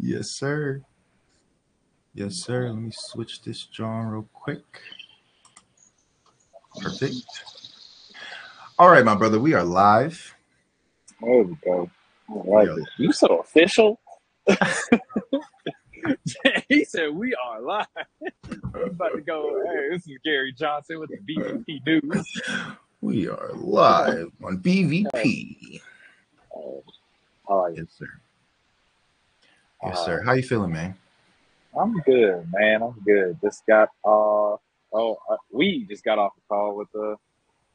Yes, sir. Yes, sir. Let me switch this John real quick. Perfect. All right, my brother, we are live. There we go. I like it. You so official. He said, we are live. We're about to go, hey, this is Gary Johnson with the BVP News. We are live on BVP. I like it. Yes, sir. Yes, sir. How you feeling, man? I'm good, man. I'm good. Just got we just got off a call with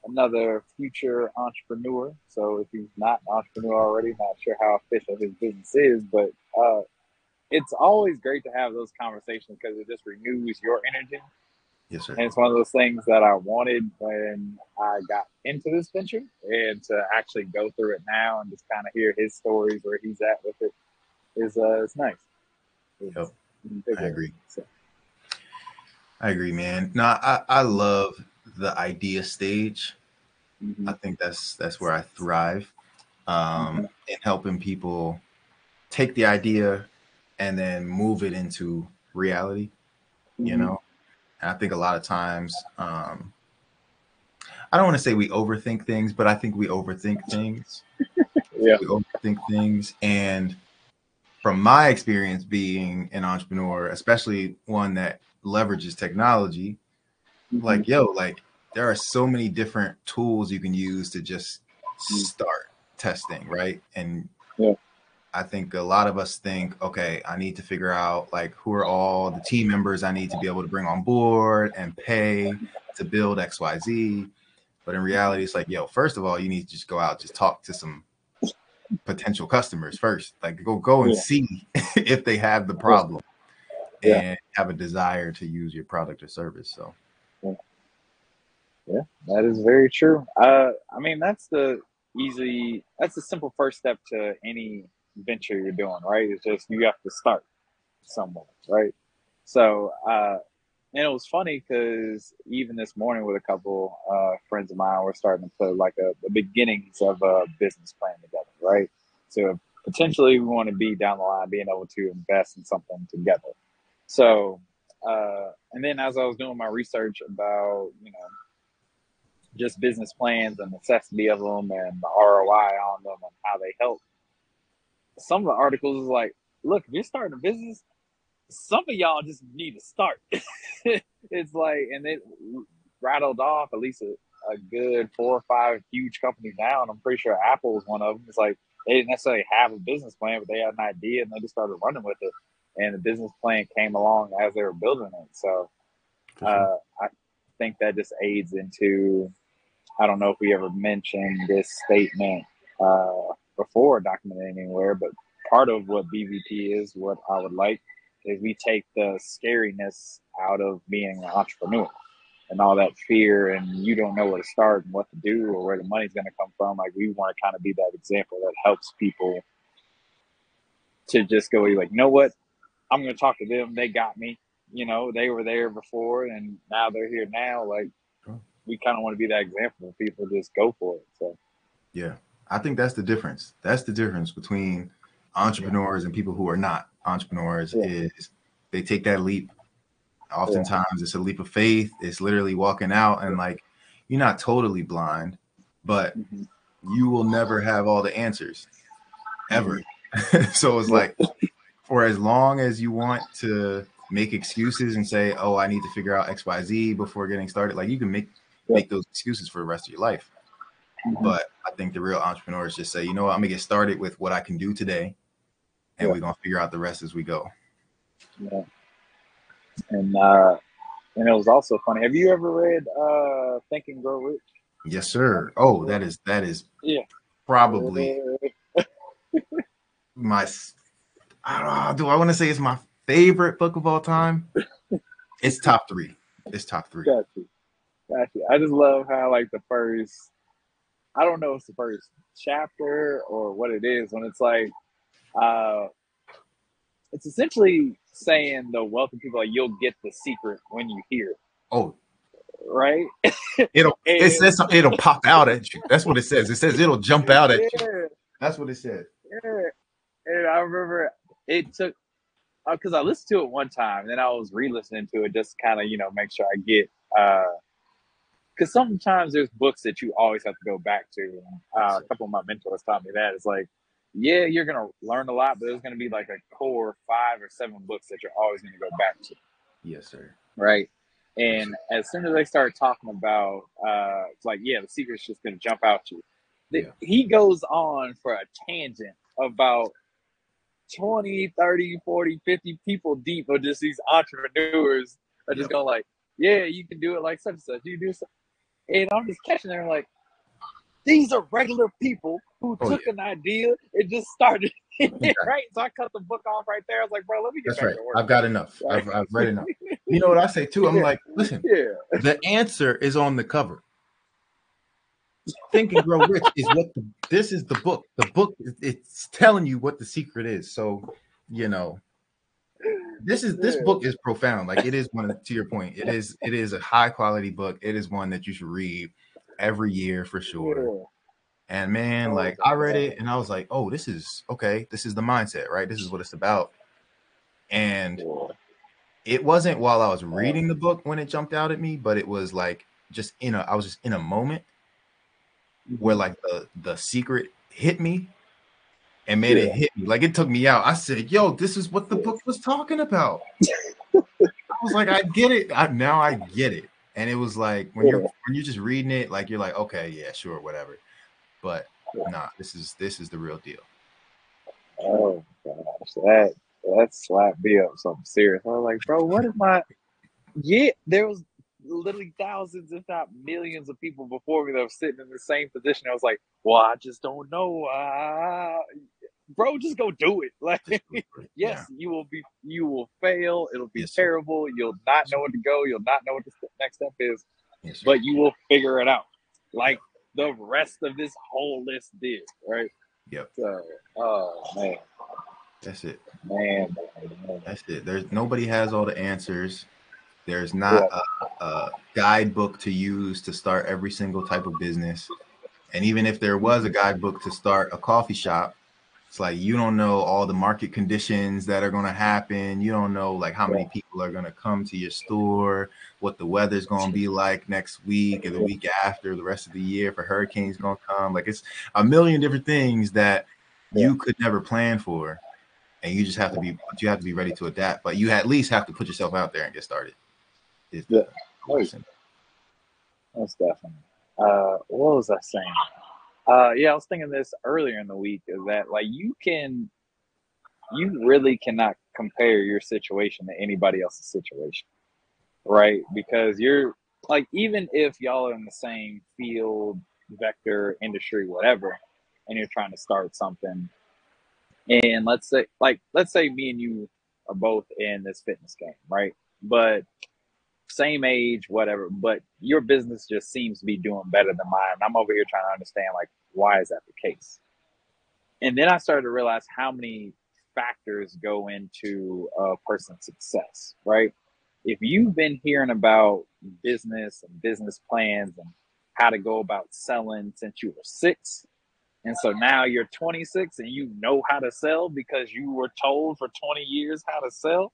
another future entrepreneur. So if he's not an entrepreneur already, not sure how official his business is, but it's always great to have those conversations because it just renews your energy. Yes, sir. And it's one of those things that I wanted when I got into this venture, and to actually go through it now and just kind of hear his stories where he's at with it is it's nice. Yep. I agree. I agree, man. No, I love the idea stage. Mm-hmm. I think that's where I thrive, in helping people take the idea and then move it into reality. Mm-hmm. You know, and I think a lot of times, I don't want to say we overthink things, but I think we overthink things. Yeah, we overthink things. And from my experience being an entrepreneur, especially one that leverages technology, like, yo, like there are so many different tools you can use to just start testing, right? And yeah. I think a lot of us think, okay, I need to figure out like who are all the team members I need to be able to bring on board and pay to build XYZ. But in reality, it's like, yo, first of all, you need to just go out, just talk to some potential customers first, like go and see if they have the problem and have a desire to use your product or service. So yeah, that is very true. I mean, that's the simple first step to any venture you're doing, right? It's just you have to start somewhere, right? So and it was funny because even this morning with a couple friends of mine, we're starting to put like the beginnings of a business plan together, right? So potentially we want to be down the line being able to invest in something together. So and then as I was doing my research about, you know, just business plans and the necessity of them and the ROI on them and how they help, some of the articles is like, look, if you're starting a business, some of y'all just need to start. It's like, and it rattled off at least a good 4 or 5 huge companies now. And I'm pretty sure Apple is one of them. It's like, they didn't necessarily have a business plan, but they had an idea and they just started running with it. And the business plan came along as they were building it. So I think that just aids into, I don't know if we ever mentioned this statement before documented anywhere, but part of what BVP is, what I would like, is we take the scariness out of being an entrepreneur and all that fear and you don't know where to start and what to do or where the money's going to come from. Like, we want to kind of be that example that helps people to just go, like, you know what, I'm going to talk to them. They got me, you know, they were there before and now they're here now. Like, we kind of want to be that example of people just go for it. So, yeah, I think that's the difference. That's the difference between entrepreneurs and people who are not entrepreneurs, is they take that leap. Oftentimes it's a leap of faith. It's literally walking out and like, you're not totally blind, but you will never have all the answers ever. So it's like, for as long as you want to make excuses and say, oh, I need to figure out XYZ before getting started, like, you can make those excuses for the rest of your life. But I think the real entrepreneurs just say, you know what, I'm gonna get started with what I can do today. And we're going to figure out the rest as we go. Yeah. And it was also funny. Have you ever read Think and Grow Rich? Yes, sir. Oh, that is probably my, I don't know, do I want to say it's my favorite book of all time? It's top 3. It's top 3. Gotcha. I just love how, like, the first, I don't know if it's the first chapter or what it is, when it's like, it's essentially saying the wealthy people, like, you'll get the secret when you hear it. Oh, right. It'll pop out at you. That's what it says. It says it'll jump out at you. That's what it says. Yeah. And I remember it took, because I listened to it one time, and then I was re-listening to it just kind of, you know, make sure I get, because sometimes there's books that you always have to go back to. A couple of my mentors taught me that. It's like, yeah, you're going to learn a lot, but there's going to be like a core 5 or 7 books that you're always going to go back to. Yes, sir. Right. And as soon as they start talking about, it's like, yeah, the secret's just going to jump out to you. He goes on for a tangent about 20, 30, 40, 50 people deep of just these entrepreneurs are just going like, yeah, you can do it like such and such. You do so. And I'm just catching there like, these are regular people who took an idea and just started it, right? So I cut the book off right there. I was like, bro, let me get back to work. I've got enough. Right? I've read enough. You know what I say, too? I'm like, listen, the answer is on the cover. Think and Grow Rich is what this is the book. The book, it's telling you what the secret is. So, you know, this book is profound. Like, it is one of, to your point, it is a high quality book. It is one that you should read every year for sure. And man, like, I read it and I was like, oh, this is okay. This is the mindset, right? This is what it's about. And it wasn't while I was reading the book when it jumped out at me, but it was like just I was just in a moment where like the secret hit me and made it hit me. Like, it took me out. I said, yo, this is what the book was talking about. I was like, I get it. Now I get it. And it was like, when you're just reading it, like, you're like, okay, yeah, sure, whatever. But nah, this is the real deal. Oh gosh, that slapped me up something serious. I was like, bro, what am I? Yeah, there was literally thousands, if not millions, of people before me that were sitting in the same position. I was like, well, I just don't know. Bro, just go do it. Like, you will fail. It'll be terrible. You'll not know where to go. You'll not know what the next step is, but you will figure it out. Like the rest of this whole list did, right? Yep. So, oh man, that's it. Man, that's it. There's nobody has all the answers. There's not a guidebook to use to start every single type of business. And even if there was a guidebook to start a coffee shop, it's like, you don't know all the market conditions that are going to happen. You don't know like how many people are going to come to your store, what the weather's going to be like next week or the week after, the rest of the year, if a hurricane's going to come. Like, it's a million different things that you could never plan for. And you just have to be, ready to adapt, but you at least have to put yourself out there and get started. Most definitely. What was I saying? I was thinking this earlier in the week, is that like, you really cannot compare your situation to anybody else's situation, right? Because you're like, even if y'all are in the same field, vector, industry, whatever, and you're trying to start something, and let's say me and you are both in this fitness game, right? But same age, whatever, but your business just seems to be doing better than mine. I'm over here trying to understand, like, why is that the case? And then I started to realize how many factors go into a person's success, right? If you've been hearing about business and business plans and how to go about selling since you were 6, and so now you're 26 and you know how to sell because you were told for 20 years how to sell,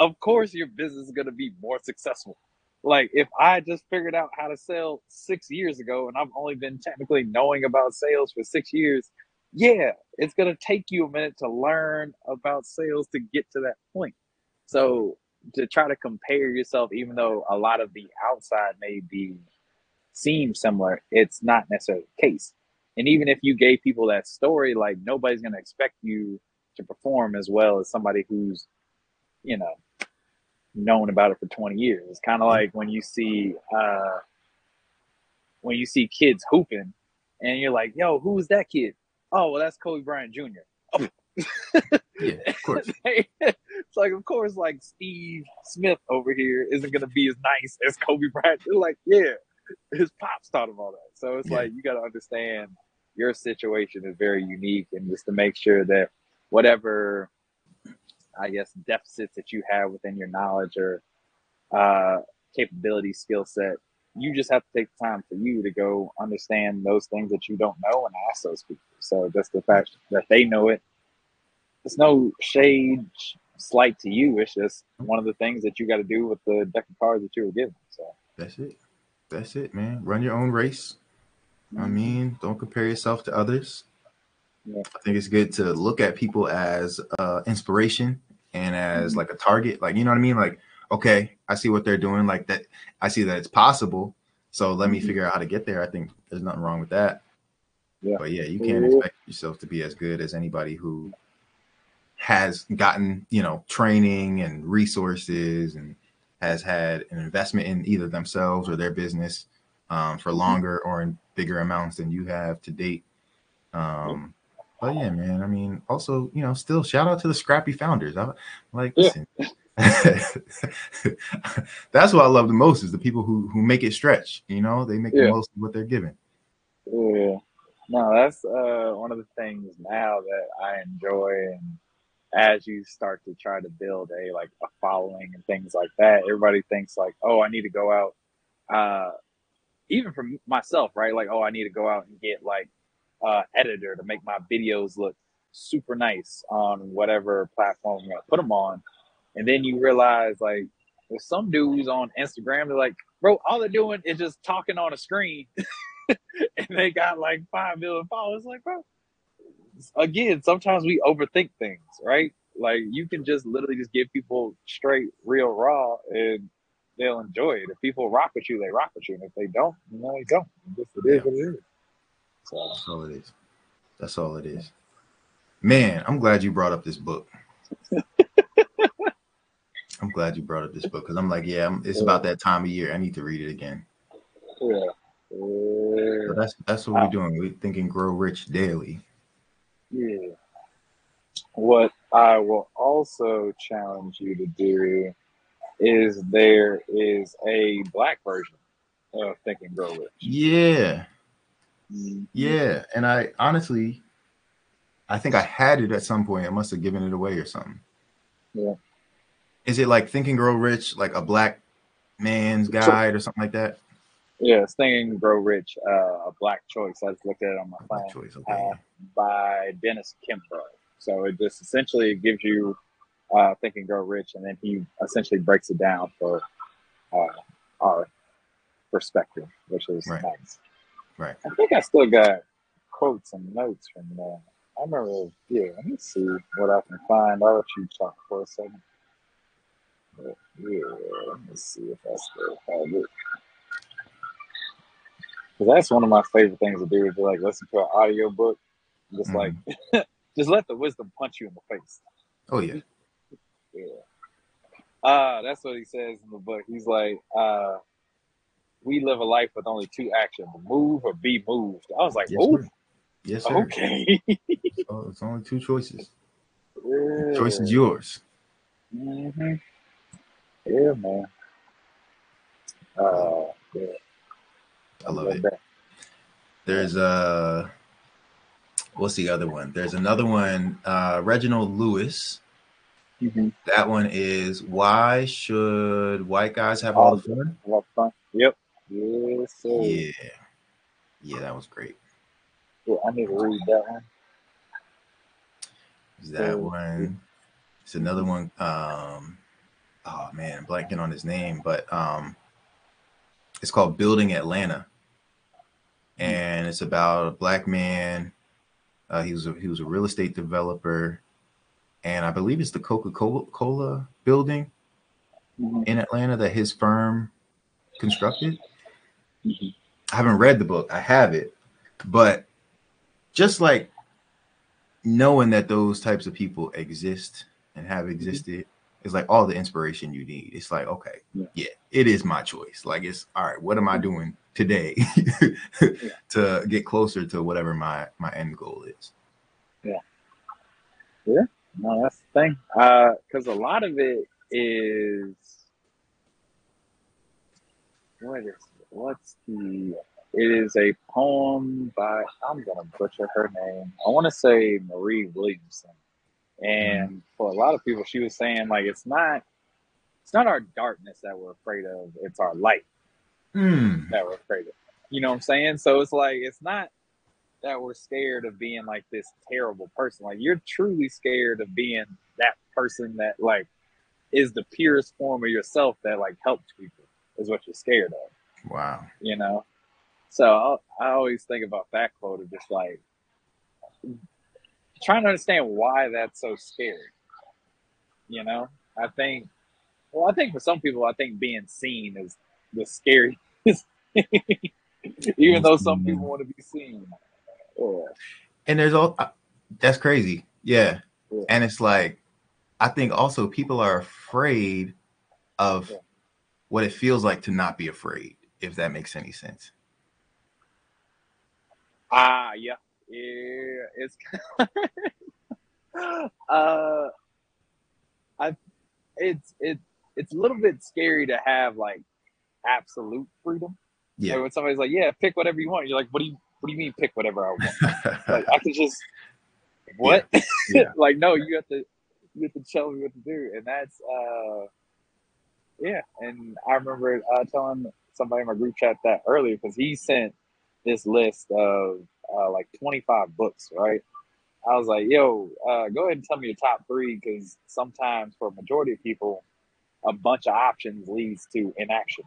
of course your business is going to be more successful. Like, if I just figured out how to sell 6 years ago and I've only been technically knowing about sales for 6 years, it's going to take you a minute to learn about sales to get to that point. So to try to compare yourself, even though a lot of the outside may seem similar, it's not necessarily the case. And even if you gave people that story, like, nobody's going to expect you to perform as well as somebody who's known about it for 20 years. It's kind of like when you see kids hooping and you're like, yo, who's that kid? Oh, well, that's Kobe Bryant Jr. Oh. Yeah, of course. It's like, of course, like, Steve Smith over here isn't going to be as nice as Kobe Bryant. They're like, his pops taught him all that. So it's like, you got to understand your situation is very unique, and just to make sure that whatever, I guess, deficits that you have within your knowledge or capability, skill set, you just have to take the time for you to go understand those things that you don't know and ask those people. So just the fact that they know it it's no shade slight to you. It's just one of the things that you got to do with the deck of cards that you were given. So that's it. That's it, man. Run your own race. I mean, don't compare yourself to others. Yeah. I think it's good to look at people as inspiration and as like a target. Like, you know what I mean? Like, okay, I see what they're doing. Like that, I see that it's possible. So let me figure out how to get there. I think there's nothing wrong with that. Yeah. But yeah, you can't expect yourself to be as good as anybody who has gotten, you know, training and resources and has had an investment in either themselves or their business for longer or in bigger amounts than you have to date. But yeah, man, I mean, also, you know, still shout out to the scrappy founders. I'm like, listen, that's what I love the most is the people who make it stretch, you know, they make the most of what they're given. Yeah. No, that's one of the things now that I enjoy. And as you start to try to build a following and things like that, everybody thinks like, oh, I need to go out. Even for myself, right? Like, oh, I need to go out and get like editor to make my videos look super nice on whatever platform you want to put them on. And then you realize like there's some dudes on Instagram, they're like, bro, all they're doing is just talking on a screen. And they got like 5 million followers. Like, bro, again, sometimes we overthink things, right? Like, you can just literally just give people straight, real, raw, and they'll enjoy it. If people rock with you, they rock with you, and if they don't, you know, they don't. Just it is what it is. So. That's all it is. That's all it is. Man, I'm glad you brought up this book. I'm glad you brought up this book because I'm like, yeah, it's about that time of year. I need to read it again. Yeah. So that's what we're doing. We Think and Grow Rich daily. Yeah. What I will also challenge you to do is there is a black version of Think and Grow Rich. Yeah. Yeah. And I honestly, I think I had it at some point. I must have given it away or something. Yeah. Is it like Think and Grow Rich, like a black man's guide or something like that? Yeah, it's Think and Grow Rich, a Black Choice. I just looked at it on my phone. Okay. By Dennis Kimbro. So it just essentially gives you Think and Grow Rich, and then he essentially breaks it down for our perspective, which is nice. Right. I think I still got quotes and notes from that. I remember, yeah, let me see what I can find. I'll let you talk for a second. But, yeah, let me see if I still have it. That's one of my favorite things to do is to like listen to an audio book, just like just let the wisdom punch you in the face. Oh yeah. That's what he says in the book. He's like, we live a life with only two actions, move or be moved. I was like, yes, sir. Okay. So it's only two choices. Yeah. The choice is yours. Mm-hmm. Yeah, man. Yeah. I love it. There's what's the other one? There's another one, Reginald Lewis. That one is why should white guys have all the fun? Yep. Yes, sir. Yeah. Yeah, that was great. Yeah, I need to read that one. It's another one. Oh man, I'm blanking on his name, but it's called Building Atlanta. And it's about a black man. He was a real estate developer. And I believe it's the Coca-Cola building in Atlanta that his firm constructed. I haven't read the book. I have it. But just like knowing that those types of people exist and have existed is like all the inspiration you need. It's like, okay, yeah, it is my choice. Like, it's all right, what am I doing today to get closer to whatever my end goal is? Yeah. Yeah. No, that's the thing. Because a lot of it is it is a poem by, I'm gonna butcher her name. I want to say Marie Williamson. And for a lot of people, she was saying like it's not our darkness that we're afraid of, it's our light that we're afraid of. You know what I'm saying? So it's like it's not that were scared of being like this terrible person. Like, you're truly scared of being that person that like is the purest form of yourself that like helps people, is what you're scared of. Wow. You know? So I always think about that quote of just like trying to understand why that's so scary. You know, I think for some people, I think being seen is the scariest thing. Even though some people want to be seen. Yeah. And there's all that's crazy. Yeah. Yeah. And it's like, I think also people are afraid of what it feels like to not be afraid, if that makes any sense. Yeah. It's it's a little bit scary to have like absolute freedom. Yeah. Like when somebody's like, yeah, pick whatever you want. You're like, what do you mean pick whatever I want? Like, I can just, what? Yeah. Yeah. Like, no, you have to tell me what to do. And that's, yeah. And I remember telling somebody in my group chat that earlier, because he sent this list of like 25 books, right? I was like, yo, go ahead and tell me your top three, because sometimes for a majority of people, a bunch of options leads to inaction.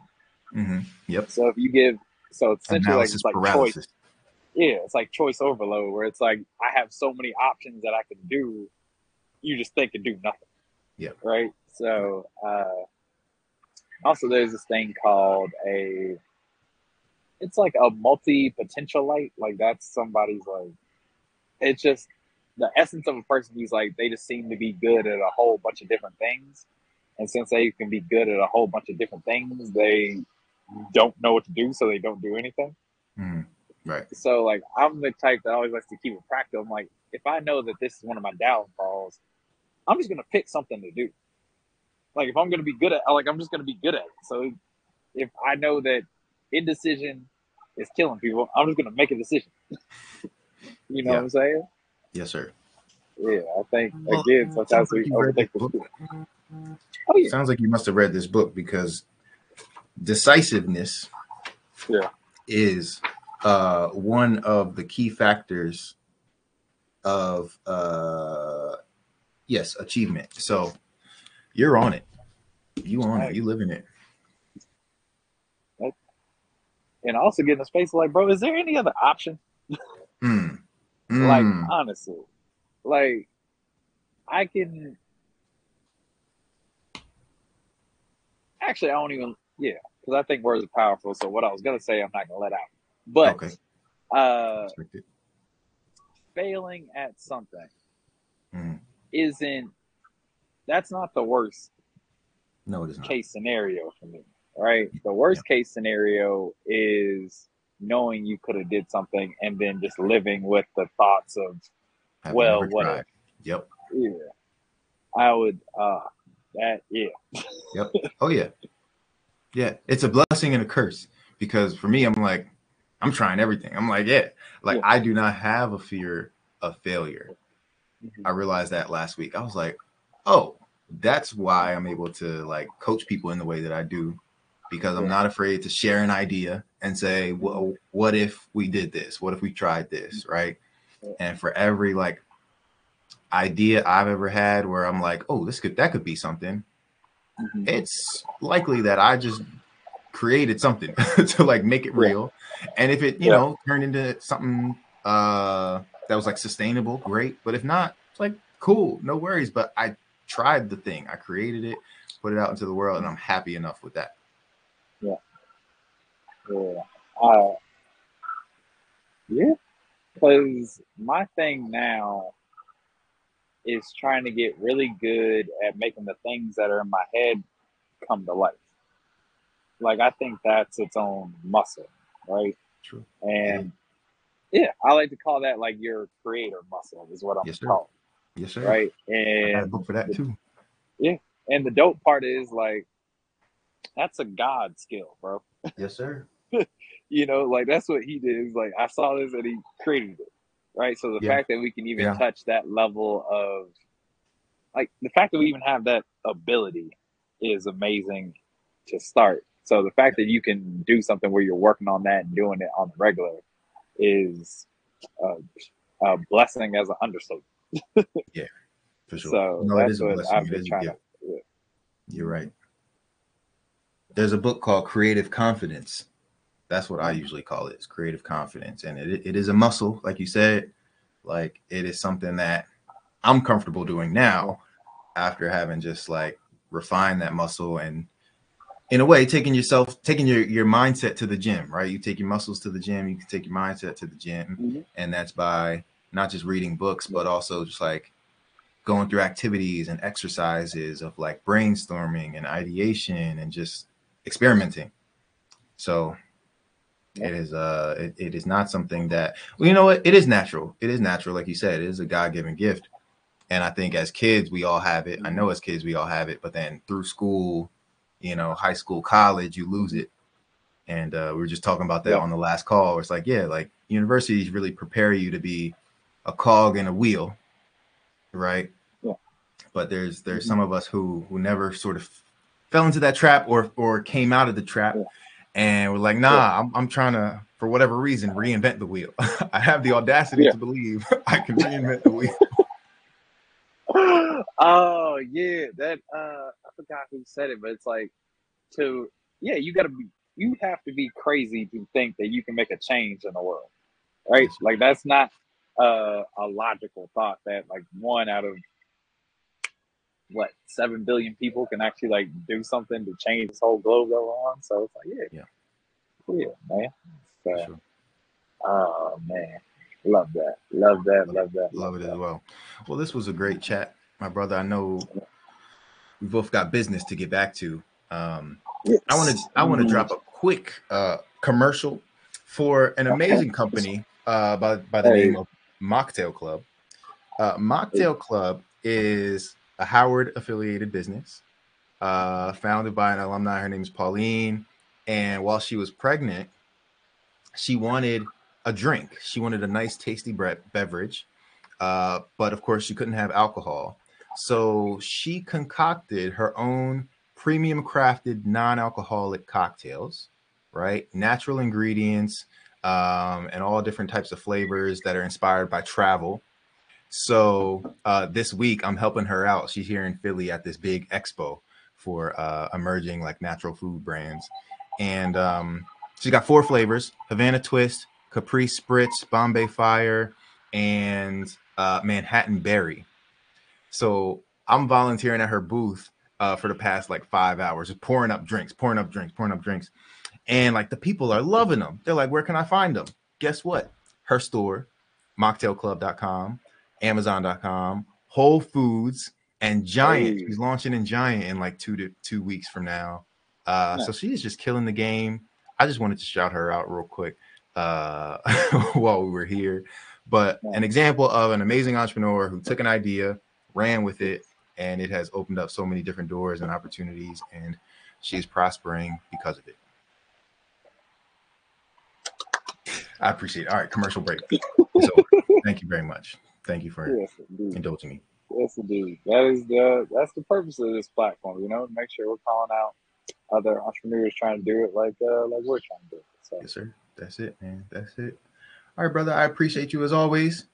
Mm-hmm. Yep. So if you give, so it's essentially analysis, like, it's like choice. Yeah, it's like choice overload, where it's like I have so many options that I can do, you just think and do nothing. Yeah. Right. So also there's this thing called it's like a multi-potentialite. Like, that's somebody's like, it's just the essence of a person who's like, they just seem to be good at a whole bunch of different things. And since they can be good at a whole bunch of different things, they don't know what to do, so they don't do anything. Mm, right. So, like, I'm the type that always likes to keep it practical. I'm like, if I know that this is one of my downfalls, I'm just going to pick something to do. Like, if I'm going to be good at, like, I'm just going to be good at it. So if I know that indecision is killing people, I'm just going to make a decision. You know what I'm saying? Yes, sir. Yeah, I think, again, sometimes we overthink the book. Oh, yeah. Sounds like you must have read this book, because decisiveness is one of the key factors of achievement. So you're on it. You on it. You live in it. And also getting a space like, bro, is there any other option? Like, honestly, like I can. Actually, I don't even, because I think words are powerful. So what I was going to say, I'm not going to let out. But failing at something that's not the worst case scenario for me, right? The worst case scenario is knowing you could have did something and then just living with the thoughts of, well, what if? Yep. Yeah. I would, Yep. Oh yeah. Yeah. It's a blessing and a curse, because for me, I'm like, I'm trying everything. I'm like, I do not have a fear of failure. Mm-hmm. I realized that last week. I was like, oh, that's why I'm able to like coach people in the way that I do, because I'm not afraid to share an idea and say, well, what if we did this? What if we tried this? Right. Yeah. And for every like idea I've ever had where I'm like, oh, that could be something, it's likely that I just created something to like make it real. And if it, you know, turned into something that was like sustainable, great. But if not, it's like, cool, no worries. But I tried the thing, I created it, put it out into the world, and I'm happy enough with that. Yeah. Yeah. Because my thing now is trying to get really good at making the things that are in my head come to life. Like, I think that's its own muscle, right? True. And I like to call that like your creator muscle is what I'm calling. Yes, sir. Right. And I got a book for that too. Yeah. And the dope part is like, that's a God skill, bro. Yes, sir. You know, like that's what he did. Like, I saw this and he created it. Right. So the fact that we can even touch that level of like the fact that we even have that ability is amazing to start. So the fact that you can do something where you're working on that and doing it on the regular is a blessing as an understudy. Yeah, for sure. So no, it is a blessing. It is a gift. Yeah. You're right. There's a book called Creative Confidence. That's what I usually call it, is creative confidence. And it is a muscle, like you said. Like, it is something that I'm comfortable doing now after having just like refined that muscle, and in a way taking your mindset to the gym, right? You take your muscles to the gym, you can take your mindset to the gym. Mm-hmm. And that's by not just reading books, but also just like going through activities and exercises of like brainstorming and ideation and just experimenting. So it is it is not something that, well, you know what, it is natural, like you said. It is a God-given gift, and I think as kids we all have it. I know as kids we all have it, but then through school, you know, high school, college, you lose it. And we were just talking about that on the last call, where it's like, yeah, like universities really prepare you to be a cog in a wheel, right? Yeah. But there's some of us who never sort of fell into that trap or came out of the trap. Yeah. And we're like, nah, yeah. I'm trying to, for whatever reason, reinvent the wheel. I have the audacity to believe I can reinvent the wheel. Oh yeah, that I forgot who said it, but it's like, you have to be crazy to think that you can make a change in the world, right? Like, that's not a logical thought, that like one out of what, 7 billion people can actually like do something to change this whole globe go on. So it's like, yeah, man. So, sure. Oh man, love that. Love it as well. Well, this was a great chat, my brother. I know we both got business to get back to. Yes. I want to drop a quick commercial for an amazing company by the name of Mocktail Club. Mocktail Club is a Howard affiliated business, founded by an alumni. Her name is Pauline. And while she was pregnant, she wanted a drink. She wanted a nice, tasty beverage. But of course, she couldn't have alcohol. So she concocted her own premium crafted non-alcoholic cocktails, right? Natural ingredients, and all different types of flavors that are inspired by travel. So this week I'm helping her out. She's here in Philly at this big expo for emerging like natural food brands. And she's got 4 flavors: Havana Twist, Capri Spritz, Bombay Fire, and Manhattan Berry. So I'm volunteering at her booth for the past like 5 hours, just pouring up drinks. And like, the people are loving them. They're like, where can I find them? Guess what? Her store, mocktailclub.com. Amazon.com, Whole Foods, and Giant. She's launching in Giant in like 2 weeks from now. So she is just killing the game. I just wanted to shout her out real quick while we were here. But an example of an amazing entrepreneur who took an idea, ran with it, and it has opened up so many different doors and opportunities, and she's prospering because of it. I appreciate it. All right, commercial break. So thank you very much. Thank you for indulging me. Yes, indeed. That's the purpose of this platform, you know, to make sure we're calling out other entrepreneurs trying to do it like we're trying to do it. So. Yes, sir. That's it, man. That's it. All right, brother. I appreciate you as always.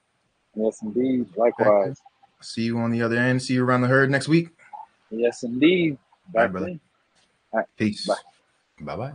Yes, indeed. Likewise. See you on the other end. See you around the herd next week. Yes, indeed. Bye, brother. All right. Peace. Bye. Bye-bye.